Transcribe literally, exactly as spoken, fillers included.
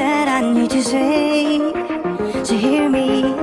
that I need to say, so hear me.